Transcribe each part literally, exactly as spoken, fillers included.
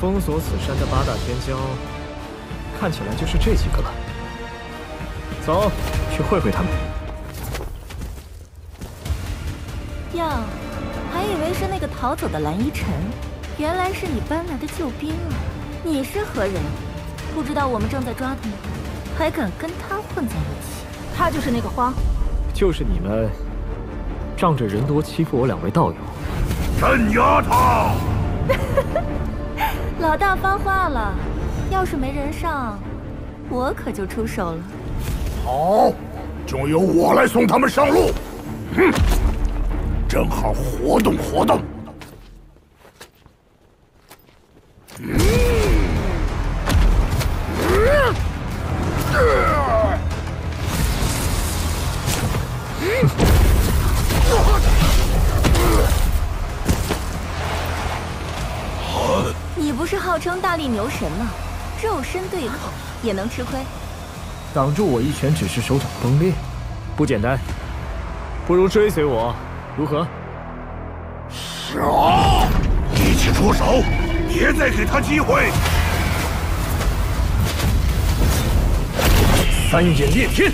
封锁此山的八大天骄，看起来就是这几个了。走，去会会他们。哟，还以为是那个逃走的蓝依晨，原来是你搬来的救兵啊！你是何人？不知道我们正在抓他吗？还敢跟他混在一起？他就是那个花。就是你们，仗着人多欺负我两位道友。镇压他！老大发话了，要是没人上，我可就出手了。好，就由我来送他们上路。哼，正好活动活动。嗯嗯嗯 你不是号称大力牛神吗？肉身对抗也能吃亏。挡住我一拳只是手掌崩裂，不简单。不如追随我，如何？少，一起出手，别再给他机会。三眼裂天。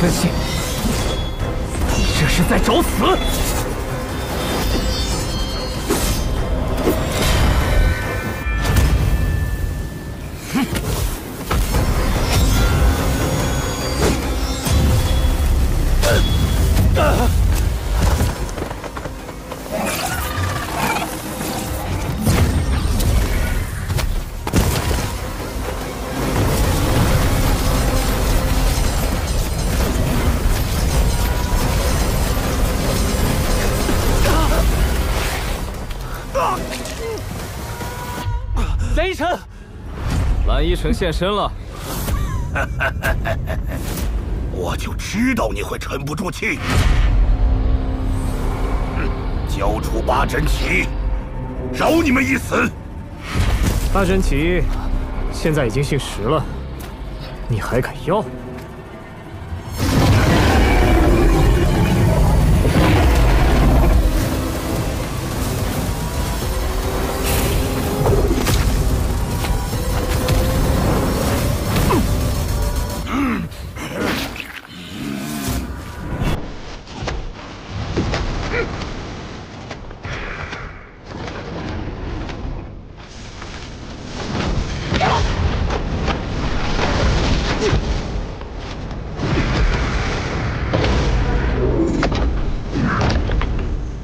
分心，你这是在找死！哼！呃呃 蓝依晨，蓝依晨现身了。我就知道你会沉不住气。交出八珍旗，饶你们一死。八珍旗现在已经姓石了，你还敢要？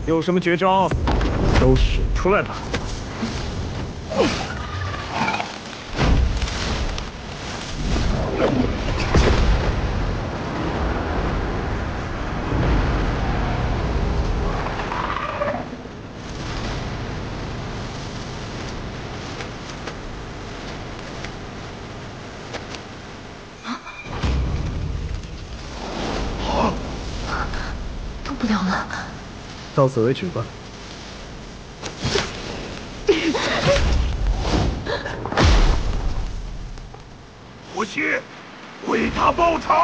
有什么绝招，都使出来吧！啊！动不了了。 到此为止吧。不屑，为他报仇！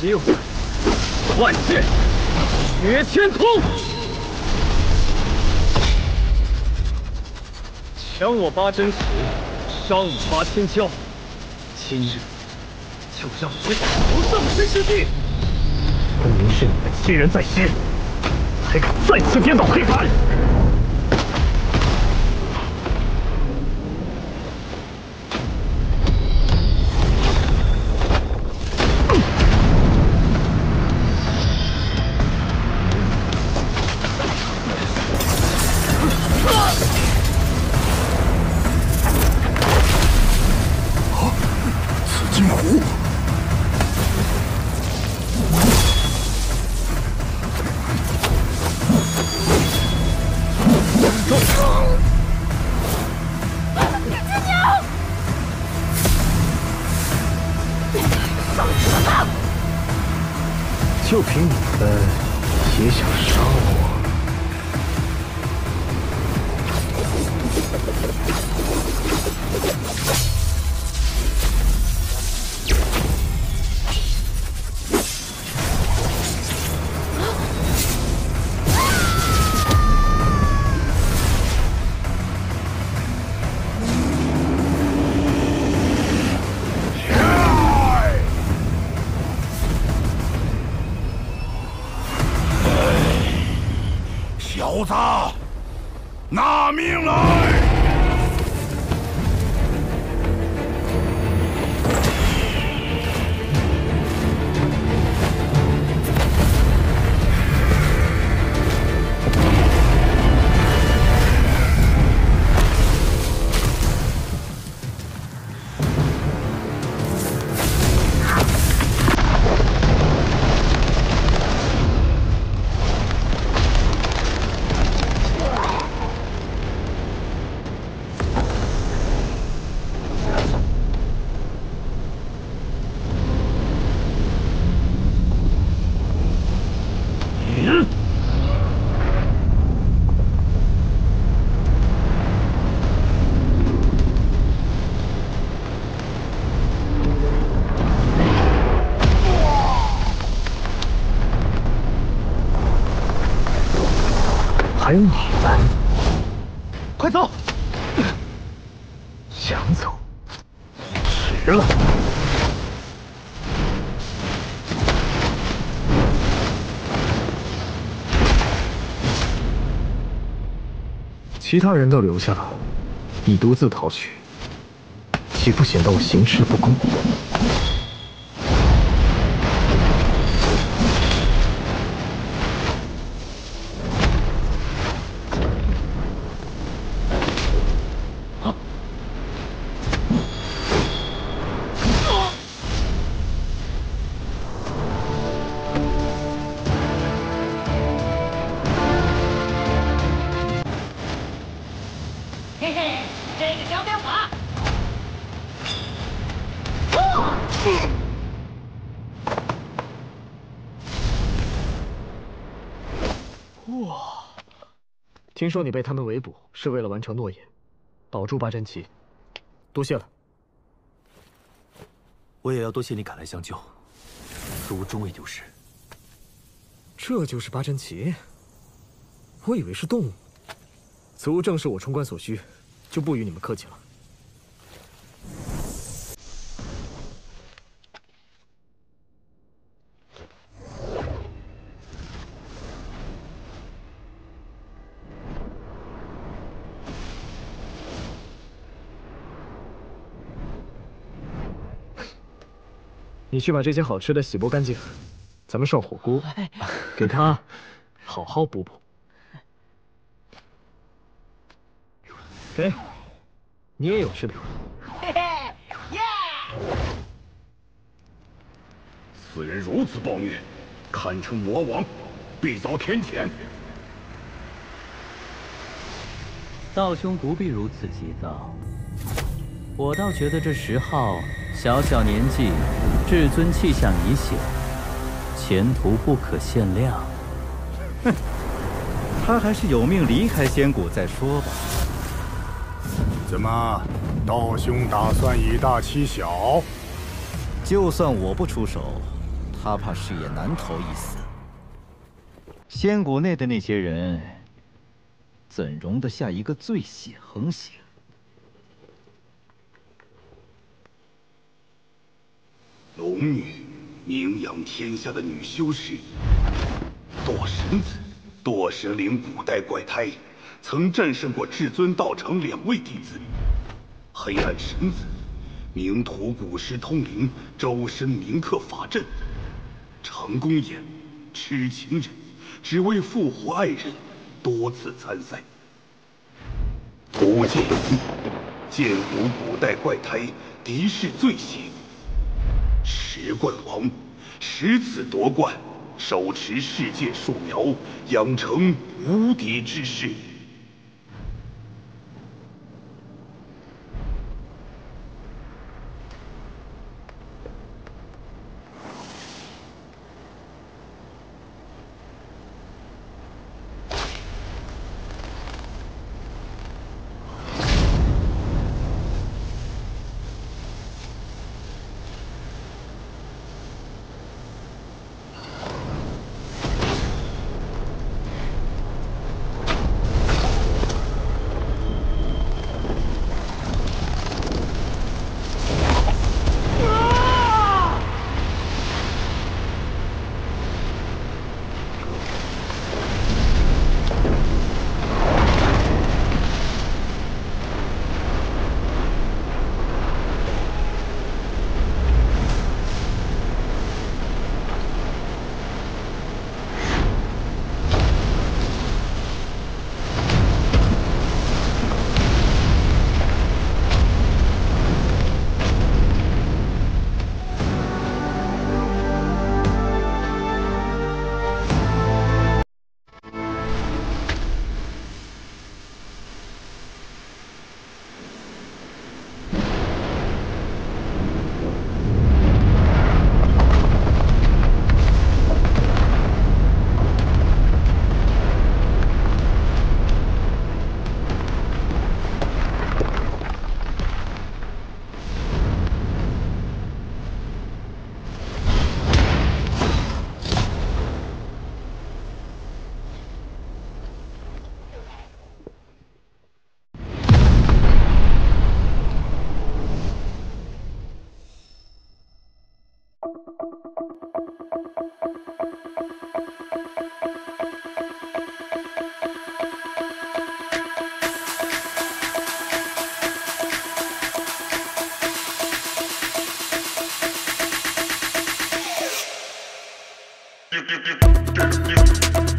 机会，万剑绝千通，抢我八珍旗，伤我八千蛟，今日就让我为虎葬身之地！分明是你们欺人在先，还敢再次颠倒黑白！ 就凭你们也想杀我？小子，拿命来！还有你们，快走！想走，迟了。 其他人都留下了，你独自逃去，岂不显得我行事不公？啊！哇！听说你被他们围捕是为了完成诺言，保住八珍旗，多谢了。我也要多谢你赶来相救，此物终未丢失。这就是八珍旗？我以为是动物。此物正是我冲关所需，就不与你们客气了。 你去把这些好吃的洗剥干净，咱们涮火锅，给他好好补补。给，你也有吃的。此人如此暴虐，堪称魔王，必遭天谴。道兄不必如此急躁。 我倒觉得这石昊小小年纪，至尊气象已显，前途不可限量。哼，他还是有命离开仙谷再说吧。怎么，道兄打算以大欺小？就算我不出手，他怕是也难逃一死。仙谷内的那些人，怎容得下一个醉血横行？ 龙女，名扬天下的女修士，堕神子，堕神灵古代怪胎，曾战胜过至尊道场两位弟子。黑暗神子，名图古尸通灵，周身铭刻法阵。长弓眼，痴情人，只为复活爱人，多次参赛。胡剑一，剑舞古代怪胎，敌视罪行。 石冠王，十次夺冠，手持世界树苗，养成无敌之势。Do do do do do.